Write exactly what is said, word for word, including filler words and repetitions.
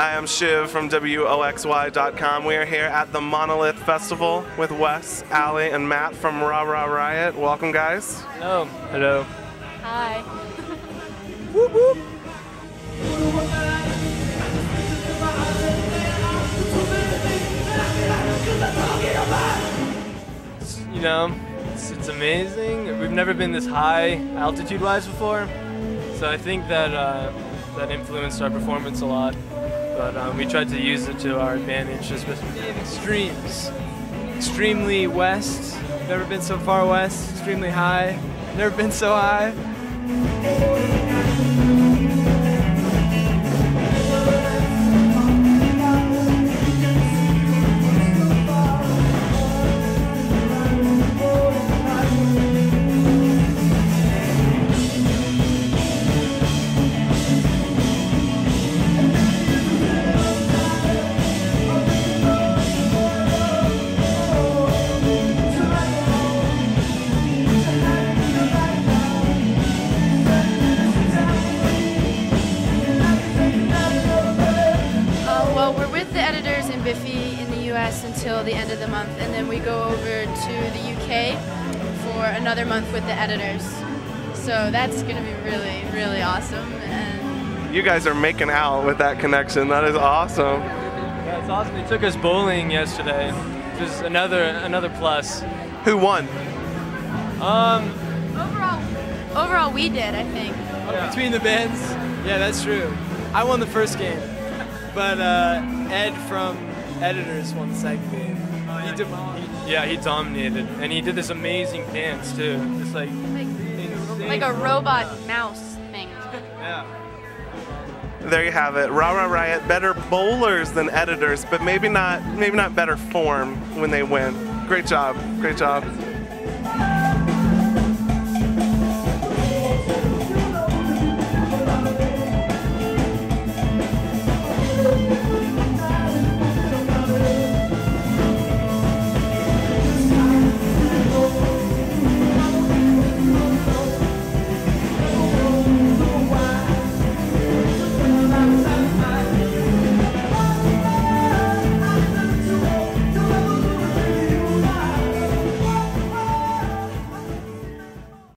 I am Shiv from W O X Y dot com. We are here at the Monolith Festival with Wes, Allie, and Matt from Ra Ra Riot. Welcome, guys. Hello. Hello. Hi. Whoop, whoop. You know, it's, it's amazing. We've never been this high altitude-wise before, so I think that uh, that influenced our performance a lot. But um, we tried to use it to our advantage, just with extremes. Extremely west. Never been so far west. Extremely high. Never been so high. Editors in Biffy in the U S until the end of the month, and then we go over to the U K for another month with the editors. So that's going to be really, really awesome. And you guys are making out with that connection. That is awesome. Yeah, it's awesome. They took us bowling yesterday. Just another another plus. Who won? Um. Overall, overall we did, I think. Yeah. Between the bands? Yeah, that's true. I won the first game. But uh, Ed from Editors won the second game. Oh, yeah, he, he, yeah, he dominated, and he did this amazing dance too. Just like like, like a robot yeah. mouse thing. Yeah. There you have it. Ra Ra Riot, better bowlers than editors, but maybe not maybe not better form when they win. Great job. Great job.